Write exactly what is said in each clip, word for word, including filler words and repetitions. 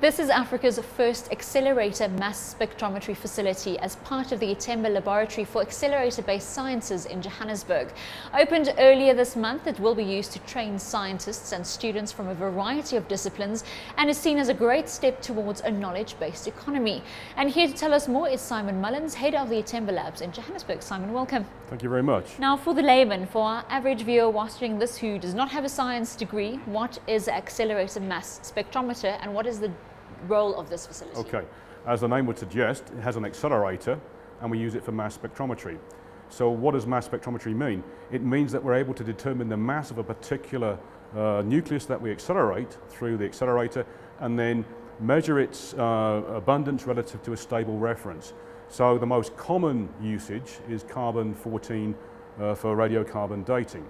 This is Africa's first accelerator mass spectrometry facility as part of the iThemba Laboratory for Accelerator-Based Sciences in Johannesburg. Opened earlier this month, it will be used to train scientists and students from a variety of disciplines and is seen as a great step towards a knowledge-based economy. And here to tell us more is Simon Mullins, head of the iThemba Labs in Johannesburg. Simon, welcome. Thank you very much. Now, for the layman, for our average viewer watching this who does not have a science degree, what is accelerator mass spectrometer and what is the role of this facility? Okay, as the name would suggest, it has an accelerator and we use it for mass spectrometry. So what does mass spectrometry mean? It means that we're able to determine the mass of a particular uh, nucleus that we accelerate through the accelerator and then measure its uh, abundance relative to a stable reference. So the most common usage is carbon fourteen uh, for radiocarbon dating.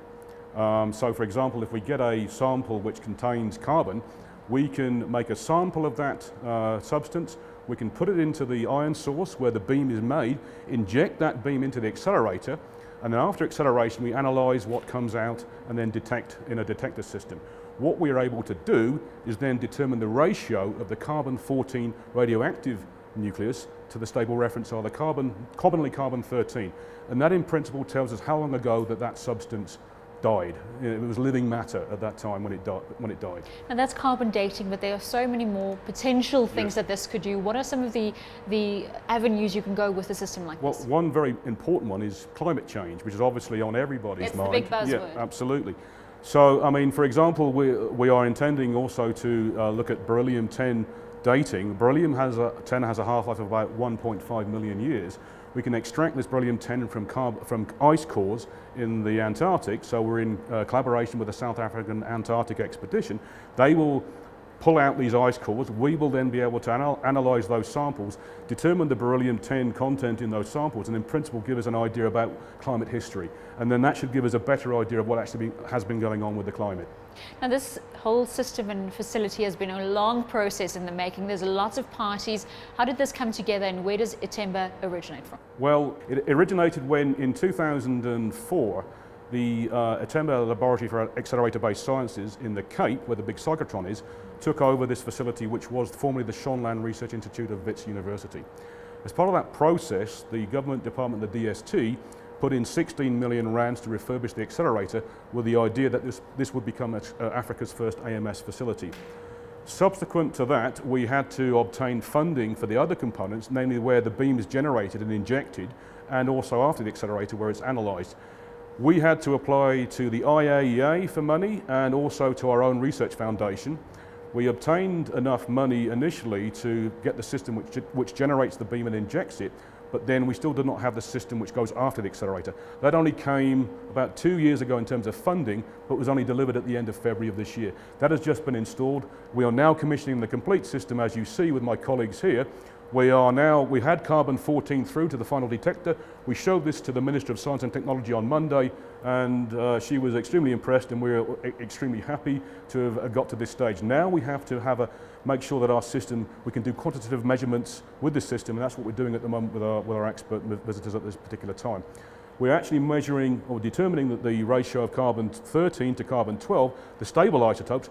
Um, so for example, if we get a sample which contains carbon, we can make a sample of that uh, substance, we can put it into the ion source where the beam is made, inject that beam into the accelerator, and then after acceleration we analyze what comes out and then detect in a detector system. What we are able to do is then determine the ratio of the carbon fourteen radioactive nucleus to the stable reference, or the carbon, commonly carbon thirteen, and that in principle tells us how long ago that that substance died. It was living matter at that time when it, when it died. And that's carbon dating, but there are so many more potential things yes. that this could do. What are some of the, the avenues you can go with a system like well, this? Well, one very important one is climate change, which is obviously on everybody's it's mind. It's the big buzzword. Yeah, absolutely. So, I mean, for example, we, we are intending also to uh, look at beryllium ten dating. Beryllium has a, ten has a half-life of about one point five million years. We can extract this beryllium ten from, from ice cores in the Antarctic, so we're in uh, collaboration with the South African Antarctic Expedition. They will pull out these ice cores, we will then be able to anal analyse those samples, determine the beryllium ten content in those samples, and in principle give us an idea about climate history. And then that should give us a better idea of what actually be has been going on with the climate. Now, this whole system and facility has been a long process in the making. There's lots of parties. How did this come together and where does iThemba originate from? Well, it originated when in two thousand four the uh, iThemba Laboratory for Accelerator-Based Sciences in the Cape, where the big cyclotron is, took over this facility, which was formerly the Shonlan Research Institute of Wits University. As part of that process, the government department, the D S T, put in sixteen million rands to refurbish the accelerator with the idea that this, this would become a, uh, Africa's first A M S facility. Subsequent to that, we had to obtain funding for the other components, namely where the beam is generated and injected, and also after the accelerator where it's analysed. We had to apply to the I A E A for money and also to our own research foundation. We obtained enough money initially to get the system which, which generates the beam and injects it, but then we still did not have the system which goes after the accelerator. That only came about two years ago in terms of funding, but was only delivered at the end of February of this year. That has just been installed. We are now commissioning the complete system, as you see with my colleagues here. We are now, we had carbon fourteen through to the final detector. We showed this to the Minister of Science and Technology on Monday, and uh, she was extremely impressed, and we we're extremely happy to have got to this stage. Now we have to have a, make sure that our system, we can do quantitative measurements with the system, and that's what we're doing at the moment with our, with our expert visitors at this particular time. We're actually measuring or determining that the ratio of carbon thirteen to carbon twelve, the stable isotopes.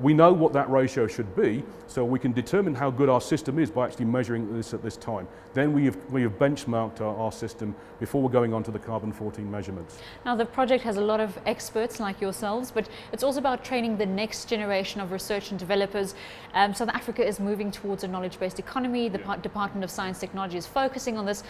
We know what that ratio should be, so we can determine how good our system is by actually measuring this at this time. Then we have, we have benchmarked our, our system before we're going on to the carbon fourteen measurements. Now, the project has a lot of experts like yourselves, but it's also about training the next generation of research and developers. Um, South Africa is moving towards a knowledge-based economy. The yeah. Department of Science and Technology is focusing on this.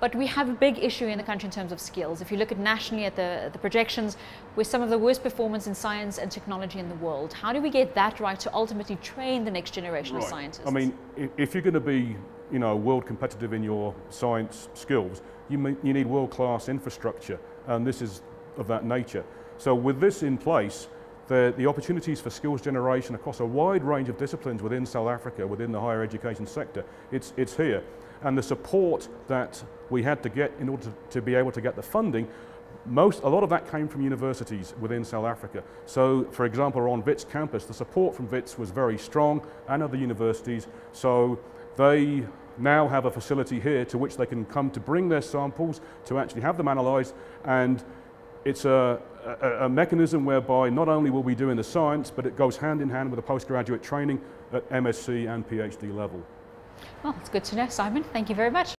But we have a big issue in the country in terms of skills. If you look at nationally at the, the projections, we're some of the worst performance in science and technology in the world. How do we get that right to ultimately train the next generation right. of scientists? I mean, if you're going to be, you know, world competitive in your science skills, you, you need world-class infrastructure, and this is of that nature. So with this in place, the, the opportunities for skills generation across a wide range of disciplines within South Africa, within the higher education sector, it's, it's here. And the support that we had to get in order to, to be able to get the funding, most, a lot of that came from universities within South Africa. So, for example, on VITS campus, the support from VITS was very strong, and other universities, so they now have a facility here to which they can come to bring their samples, to actually have them analysed, and it's a, a, a mechanism whereby not only will we do in the science, but it goes hand in hand with the postgraduate training at M S c and P H D level. Well, it's good to know, Simon. Thank you very much.